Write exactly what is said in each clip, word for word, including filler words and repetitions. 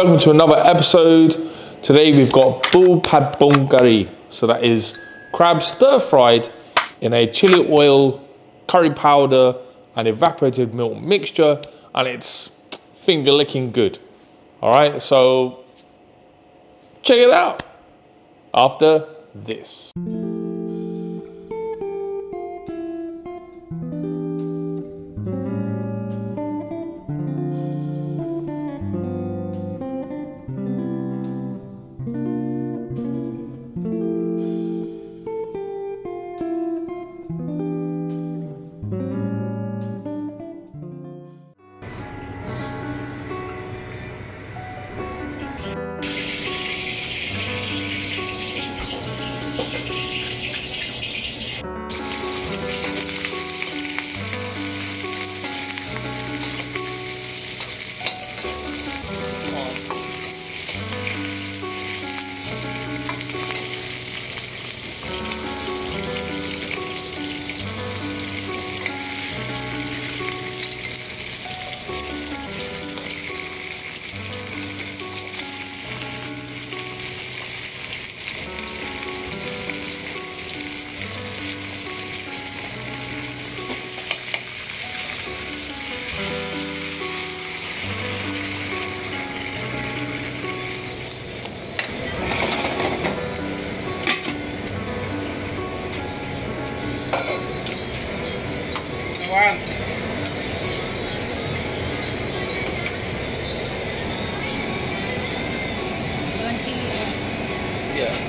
Welcome to another episode. Today we've got Bu Phad Phong Gari. So that is crab stir fried in a chili oil, curry powder and evaporated milk mixture, and it's finger licking good. All right, so check it out after this. One. Yeah.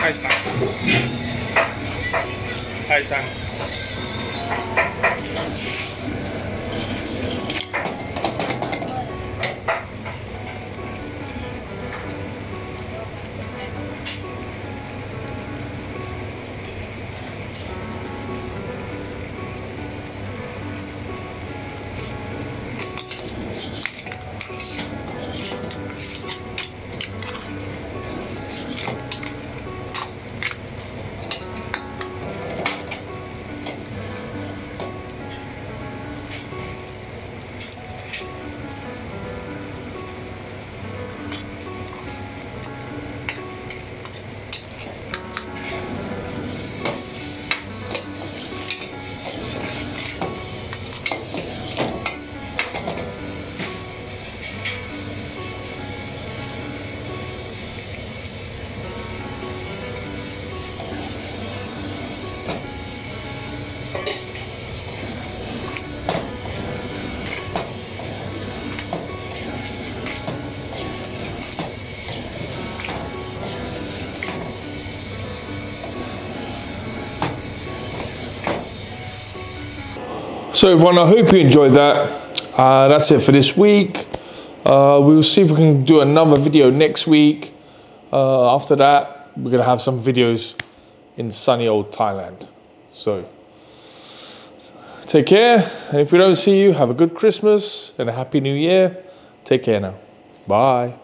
泰山，泰山。 So everyone, I hope you enjoyed that. Uh, that's it for this week. Uh, we'll see if we can do another video next week. Uh, after that, we're gonna have some videos in sunny old Thailand. So take care. And if we don't see you, have a good Christmas and a happy new year. Take care now. Bye.